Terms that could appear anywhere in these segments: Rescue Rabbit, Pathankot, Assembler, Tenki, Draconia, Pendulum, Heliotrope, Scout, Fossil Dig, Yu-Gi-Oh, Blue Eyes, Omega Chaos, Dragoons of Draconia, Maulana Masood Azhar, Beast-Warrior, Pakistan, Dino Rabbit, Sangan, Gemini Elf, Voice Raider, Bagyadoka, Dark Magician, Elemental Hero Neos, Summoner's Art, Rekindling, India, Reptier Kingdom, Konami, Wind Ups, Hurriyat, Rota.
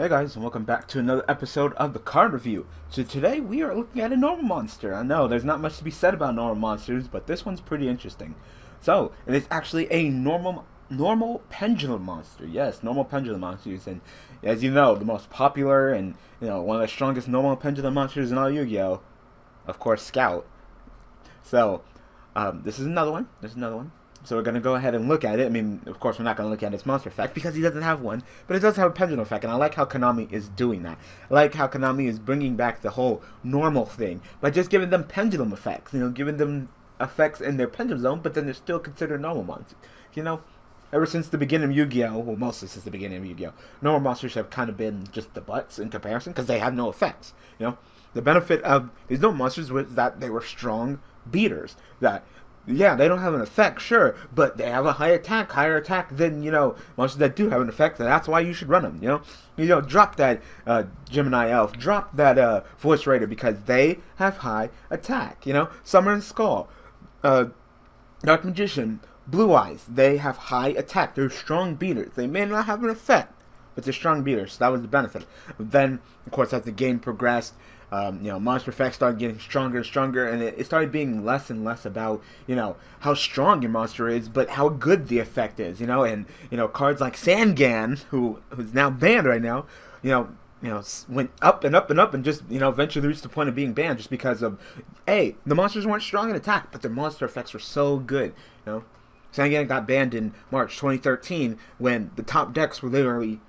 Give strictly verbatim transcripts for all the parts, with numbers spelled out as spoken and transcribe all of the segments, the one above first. Hey guys, and welcome back to another episode of the card review. So today we are looking at a normal monster. I know there's not much to be said about normal monsters, but this one's pretty interesting. So it is actually a normal normal pendulum monster. Yes, normal pendulum monsters, and as you know, the most popular and you know one of the strongest normal pendulum monsters in all Yu-Gi-Oh, of course, Scout. So um, this is another one. There's another one. So we're going to go ahead and look at it. I mean, of course, we're not going to look at its monster effect because he doesn't have one. But it does have a pendulum effect, and I like how Konami is doing that. I like how Konami is bringing back the whole normal thing by just giving them pendulum effects. You know, giving them effects in their pendulum zone, but then they're still considered normal monsters. You know, ever since the beginning of Yu-Gi-Oh, well, mostly since the beginning of Yu-Gi-Oh, normal monsters have kind of been just the butts in comparison because they have no effects. You know, the benefit of these normal monsters was that they were strong beaters. That... yeah, they don't have an effect, sure, but they have a high attack, higher attack than, you know, monsters that do have an effect, and that's why you should run them, you know? You know, drop that uh, Gemini Elf, drop that uh, Voice Raider, because they have high attack, you know? Summoner's Art, uh, Dark Magician, Blue Eyes, they have high attack. They're strong beaters. They may not have an effect, but they're strong beaters, so that was the benefit. Then, of course, as the game progressed, Um, you know, monster effects started getting stronger and stronger, and it, it started being less and less about, you know, how strong your monster is, but how good the effect is, you know, and, you know, cards like Sangan, who, who's now banned right now, you know, you know, went up and up and up and just, you know, eventually reached the point of being banned just because of, hey, the monsters weren't strong in attack, but their monster effects were so good, you know. Sangan got banned in March twenty thirteen when the top decks were literally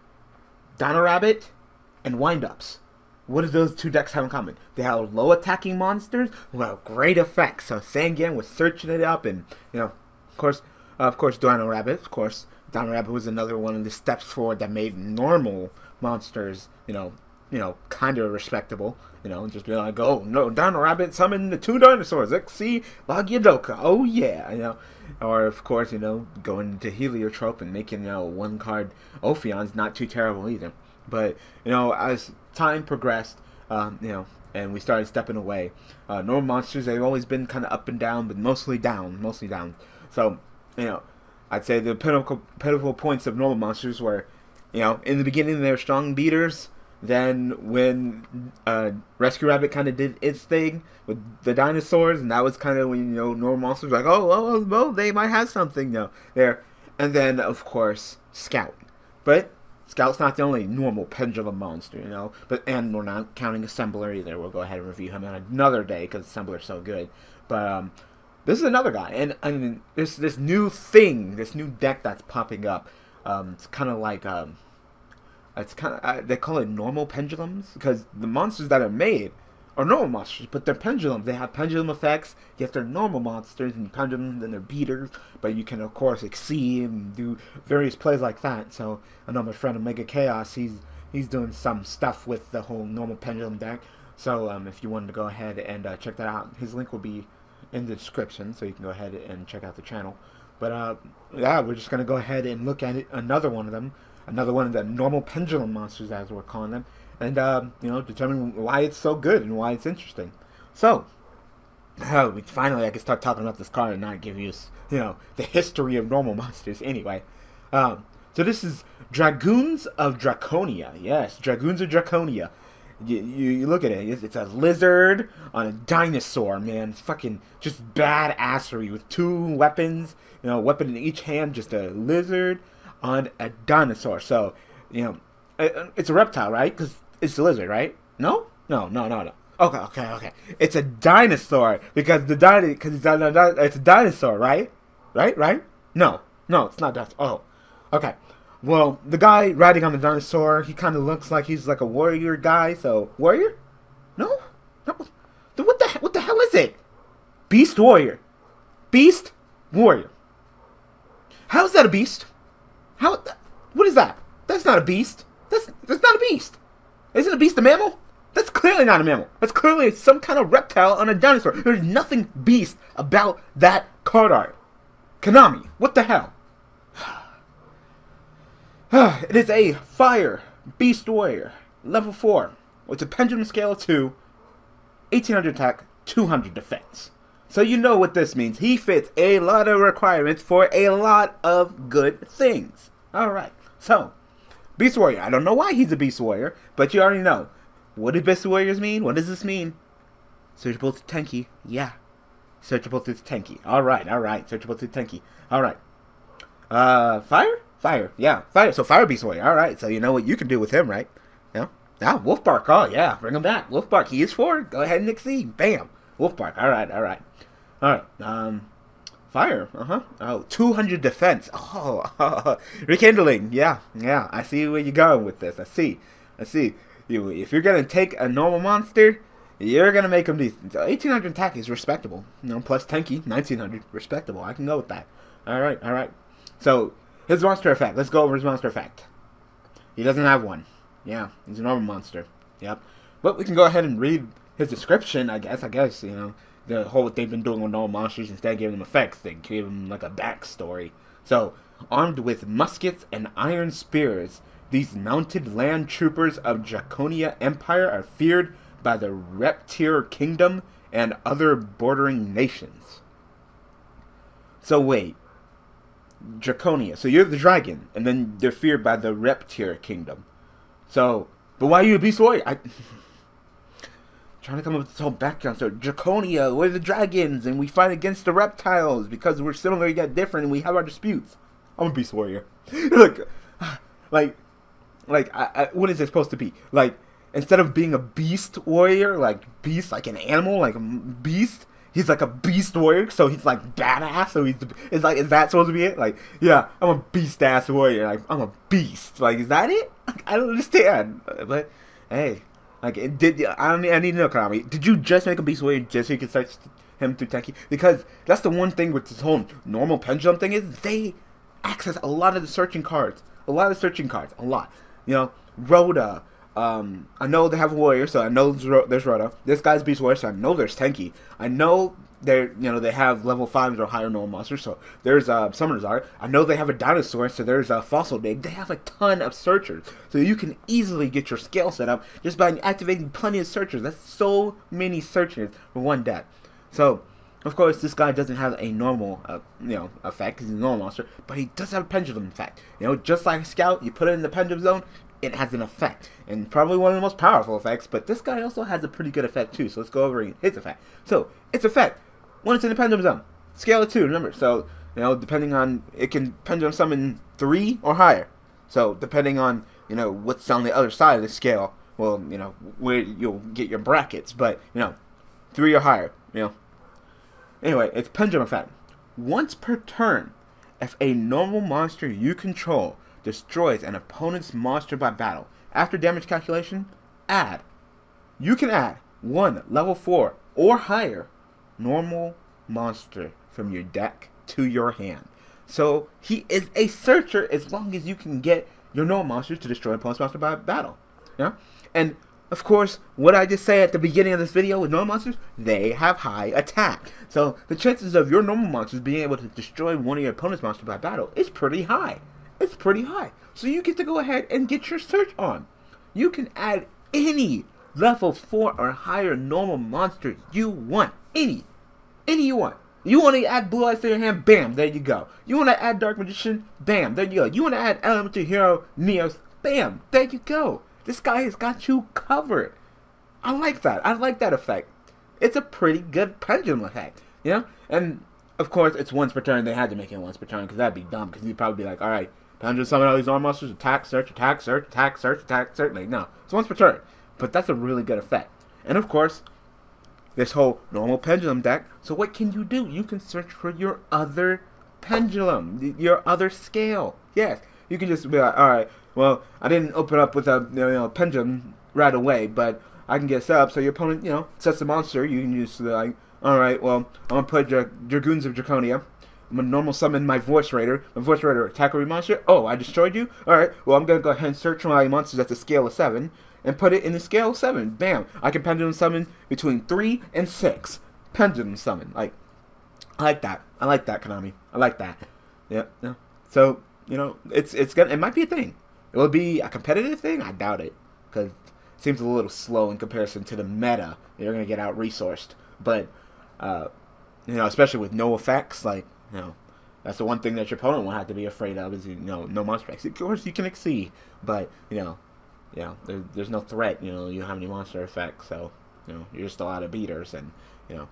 Dino Rabbit and Wind Ups. What do those two decks have in common? They have low attacking monsters who have great effects. So Sangan was searching it up, and you know, of course, uh, of course, Dino Rabbit. Of course, Dino Rabbit was another one of the steps forward that made normal monsters, you know, you know, kind of respectable. You know, just be like, oh no, Dino Rabbit summoned the two dinosaurs. Let's see Bagyadoka. Oh yeah, you know, or of course, you know, going to Heliotrope and making you know one card Ophion's not too terrible either. But you know, as time progressed, um, you know, and we started stepping away. Uh, normal monsters—they've always been kind of up and down, but mostly down, mostly down. So, you know, I'd say the pinnacle, pinnacle points of normal monsters were, you know, in the beginning they were strong beaters. Then when uh, Rescue Rabbit kind of did its thing with the dinosaurs, and that was kind of when you know normal monsters were like, oh, well, well, they might have something now there. And then of course Scout, but. Scout's not the only normal pendulum monster, you know, but and we're not counting Assembler either. We'll go ahead and review him on another day because Assembler's so good. But um, this is another guy, and and this this new thing, this new deck that's popping up. Um, it's kind of like um, it's kind of uh, they call it normal pendulums because the monsters that are made are normal monsters, but they're pendulums. They have pendulum effects. Yet they're normal monsters and pendulums, and they're beaters. But you can of course exceed and do various plays like that. So I know my friend Omega Chaos. He's he's doing some stuff with the whole normal pendulum deck. So um, if you wanted to go ahead and uh, check that out, his link will be in the description. So you can go ahead and check out the channel. But uh, yeah, we're just gonna go ahead and look at it, another one of them, another one of the normal pendulum monsters as we're calling them. And, uh, you know, determine why it's so good and why it's interesting. So, oh, we, finally I can start talking about this card and not give you, you know, the history of normal monsters anyway. Um, so this is Dragoons of Draconia. Yes, Dragoons of Draconia. You, you, you look at it. It's, it's a lizard on a dinosaur, man. Fucking just badassery with two weapons. You know, weapon in each hand. Just a lizard on a dinosaur. So, you know, it's a reptile, right? Because... it's a lizard, right? No? No, no, no, no. Okay, okay, okay. It's a dinosaur because the dino because it's, it's a dinosaur, right? Right, right? No, no, it's not dinosaur. Oh, okay. Well, the guy riding on the dinosaur, he kind of looks like he's like a warrior guy. So warrior? No, no. What the what the hell is it? Beast warrior, beast warrior. How is that a beast? How? What is that? That's not a beast. That's that's not a beast. Isn't a beast a mammal? That's clearly not a mammal. That's clearly some kind of reptile on a dinosaur. There's nothing beast about that card art. Konami, what the hell? It is a fire beast warrior, level four, with a pendulum scale of two, eighteen hundred attack, two hundred defense. So you know what this means. He fits a lot of requirements for a lot of good things. All right, so Beast Warrior. I don't know why he's a Beast Warrior, but you already know. What do Beast Warriors mean? What does this mean? Searchable to Tenki. Yeah. Searchable to Tenki. Alright, alright. Searchable to Tenki. Alright. Uh, Fire? Fire. Yeah, Fire. So Fire Beast Warrior. Alright, so you know what you can do with him, right? Yeah. Ah, Wolf Bark. Oh, yeah. Bring him back. Wolf Bark. He is four. Go ahead and exceed. Bam. Wolf Bark. Alright, alright. Alright. Um... Fire, uh-huh. Oh, two hundred defense. Oh, Rekindling. Yeah, yeah. I see where you're going with this. I see. I see. You, if you're going to take a normal monster, you're going to make them decent. So eighteen hundred attack is respectable. You know, plus Tenki, nineteen hundred. Respectable. I can go with that. All right, all right. So, his monster effect. Let's go over his monster effect. He doesn't have one. Yeah, he's a normal monster. Yep. But we can go ahead and read his description, I guess. I guess, you know. The whole they've been doing with all monsters, instead of giving them effects, they gave them like a backstory. So, armed with muskets and iron spears, these mounted land troopers of Draconia Empire are feared by the Reptier Kingdom and other bordering nations. So wait, Draconia. So you're the dragon, and then they're feared by the Reptier Kingdom. So, but why are you a Beast Warrior? I... Trying to come up with this whole background story. Draconia, we're the dragons, and we fight against the reptiles because we're similar yet different, and we have our disputes. I'm a Beast Warrior. Look, like, like, I, I, what is it supposed to be? Like, instead of being a Beast Warrior, like beast, like an animal, like a beast, he's like a Beast Warrior. So he's like badass. So he's, it's like, is that supposed to be it? Like, yeah, I'm a beast ass warrior. Like, I'm a beast. Like, is that it? Like, I don't understand. But hey. Like, it did, I need, I need to know, Konami. Did you just make a Beast Warrior just so you can search him through Tenki? Because that's the one thing with this whole normal pendulum thing is they access a lot of the searching cards. A lot of the searching cards. A lot. You know, Rota. Um, I know they have a warrior, so I know there's Rota. This guy's Beast Warrior, so I know there's Tenki. I know they're, you know, they have level fives or higher normal monsters, so there's uh, Summoner's Art. I know they have a dinosaur, so there's a Fossil Dig. They have a ton of searchers, so you can easily get your scale set up just by activating plenty of searchers. That's so many searchers for one deck. So, of course, this guy doesn't have a normal, uh, you know, effect, because he's a normal monster, but he does have a pendulum effect. You know, just like Scout, you put it in the pendulum zone, it has an effect, and probably one of the most powerful effects, but this guy also has a pretty good effect too, so let's go over his effect. So, its effect, when it's in the pendulum zone, scale of two, remember, so, you know, depending on, it can pendulum summon three or higher, so depending on, you know, what's on the other side of the scale, well, you know, where you'll get your brackets, but, you know, three or higher, you know. Anyway, it's pendulum effect. Once per turn, if a normal monster you control destroys an opponent's monster by battle. After damage calculation, add. You can add one level four or higher normal monster from your deck to your hand. So he is a searcher as long as you can get your normal monsters to destroy an opponent's monster by battle. Yeah? And of course, what I just say at the beginning of this video with normal monsters, they have high attack. So the chances of your normal monsters being able to destroy one of your opponent's monsters by battle is pretty high. It's pretty high. So you get to go ahead and get your search on. You can add any level four or higher normal monster you want. Any. Any you want. You want to add Blue Eyes to your hand? Bam. There you go. You want to add Dark Magician? Bam. There you go. You want to add Elemental Hero Neos? Bam. There you go. This guy has got you covered. I like that. I like that effect. It's a pretty good pendulum effect. You know? And, of course, it's once per turn. They had to make it once per turn because that'd be dumb because you'd probably be like, all right, Pendulum summon all these normal monsters, attack, search, attack, search, attack, search, attack, search. Like, no, it's once per turn. But that's a really good effect. And of course, this whole normal pendulum deck. So what can you do? You can search for your other pendulum, your other scale. Yes, you can just be like, all right, well, I didn't open up with a you know, pendulum right away, but I can get set up. So your opponent, you know, sets the monster. You can just be like, all right, well, I'm going to put Dragoons of Draconia. I'm going to normal summon my Voice Raider. My Voice Raider attack every monster. Oh, I destroyed you? Alright, well I'm going to go ahead and search my monsters at the scale of seven. And put it in the scale of seven. Bam. I can pendulum summon between three and six. Pendulum summon. Like, I like that. I like that, Konami. I like that. Yeah. yeah. So, you know, it's it's gonna, it might be a thing. It will be a competitive thing? I doubt it. Because it seems a little slow in comparison to the meta. You're going to get out-resourced. But, uh, you know, especially with no effects, like, you know, That's the one thing that your opponent won't have to be afraid of is, you know, no monster effects. Of course, you can exceed, but, you know, you know there, there's no threat, you know, you don't have any monster effects, so, you know, you're just a lot of beaters, and, you know.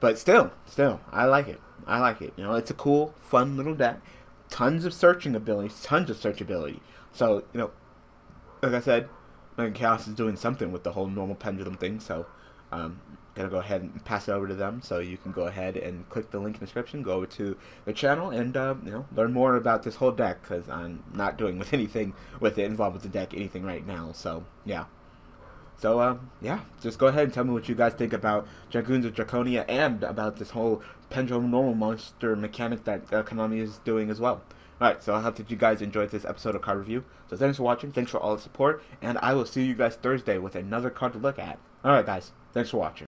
But still, still, I like it. I like it. You know, it's a cool, fun little deck. Tons of searching abilities, tons of searchability. So, you know, like I said, Omega Chaos is doing something with the whole normal pendulum thing, so um, gonna go ahead and pass it over to them. So you can go ahead and click the link in the description, go over to the channel, and uh, you know, learn more about this whole deck, because I'm not doing with anything with it involved with the deck anything right now. So yeah, so uh, yeah, just go ahead and tell me what you guys think about Dragoons of Draconia and about this whole pendulum normal monster mechanic that uh, Konami is doing as well. Alright, so I hope that you guys enjoyed this episode of Card Review. So thanks for watching, thanks for all the support, and I will see you guys Thursday with another card to look at. Alright guys, thanks for watching.